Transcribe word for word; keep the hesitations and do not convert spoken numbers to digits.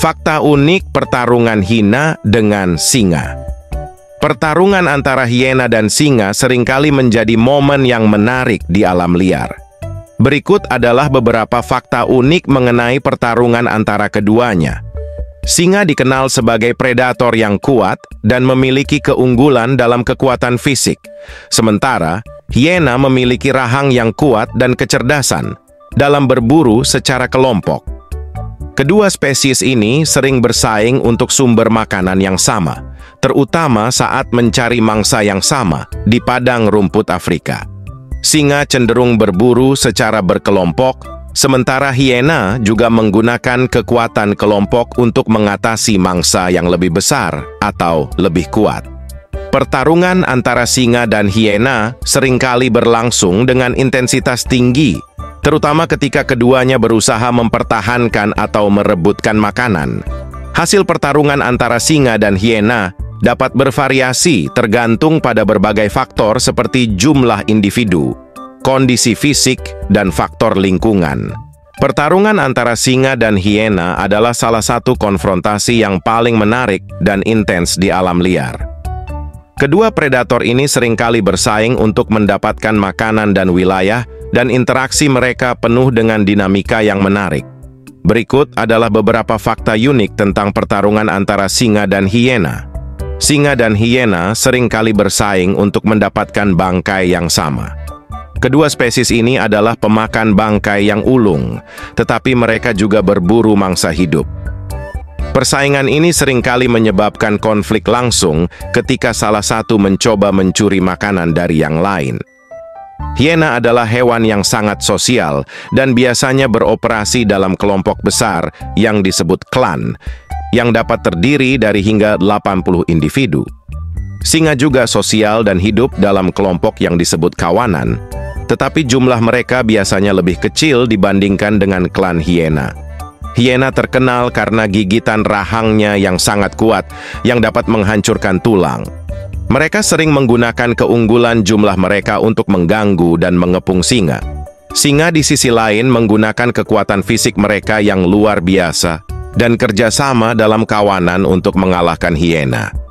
Fakta unik pertarungan hina dengan singa. Pertarungan antara hiena dan singa seringkali menjadi momen yang menarik di alam liar. Berikut adalah beberapa fakta unik mengenai pertarungan antara keduanya. Singa dikenal sebagai predator yang kuat dan memiliki keunggulan dalam kekuatan fisik. Sementara, hiena memiliki rahang yang kuat dan kecerdasan dalam berburu secara kelompok. Kedua spesies ini sering bersaing untuk sumber makanan yang sama, terutama saat mencari mangsa yang sama di padang rumput Afrika. Singa cenderung berburu secara berkelompok, sementara hiena juga menggunakan kekuatan kelompok untuk mengatasi mangsa yang lebih besar atau lebih kuat. Pertarungan antara singa dan hiena seringkali berlangsung dengan intensitas tinggi, terutama ketika keduanya berusaha mempertahankan atau merebutkan makanan. Hasil pertarungan antara singa dan hiena dapat bervariasi tergantung pada berbagai faktor seperti jumlah individu, kondisi fisik, dan faktor lingkungan. Pertarungan antara singa dan hiena adalah salah satu konfrontasi yang paling menarik dan intens di alam liar. Kedua predator ini seringkali bersaing untuk mendapatkan makanan dan wilayah, dan interaksi mereka penuh dengan dinamika yang menarik. Berikut adalah beberapa fakta unik tentang pertarungan antara singa dan hiena. Singa dan hiena seringkali bersaing untuk mendapatkan bangkai yang sama. Kedua spesies ini adalah pemakan bangkai yang ulung, tetapi mereka juga berburu mangsa hidup. Persaingan ini seringkali menyebabkan konflik langsung ketika salah satu mencoba mencuri makanan dari yang lain. Hiena adalah hewan yang sangat sosial dan biasanya beroperasi dalam kelompok besar yang disebut klan, yang dapat terdiri dari hingga delapan puluh individu. Singa juga sosial dan hidup dalam kelompok yang disebut kawanan, tetapi jumlah mereka biasanya lebih kecil dibandingkan dengan klan hiena. Hiena terkenal karena gigitan rahangnya yang sangat kuat, yang dapat menghancurkan tulang. Mereka sering menggunakan keunggulan jumlah mereka untuk mengganggu dan mengepung singa. Singa di sisi lain menggunakan kekuatan fisik mereka yang luar biasa dan kerjasama dalam kawanan untuk mengalahkan hiena.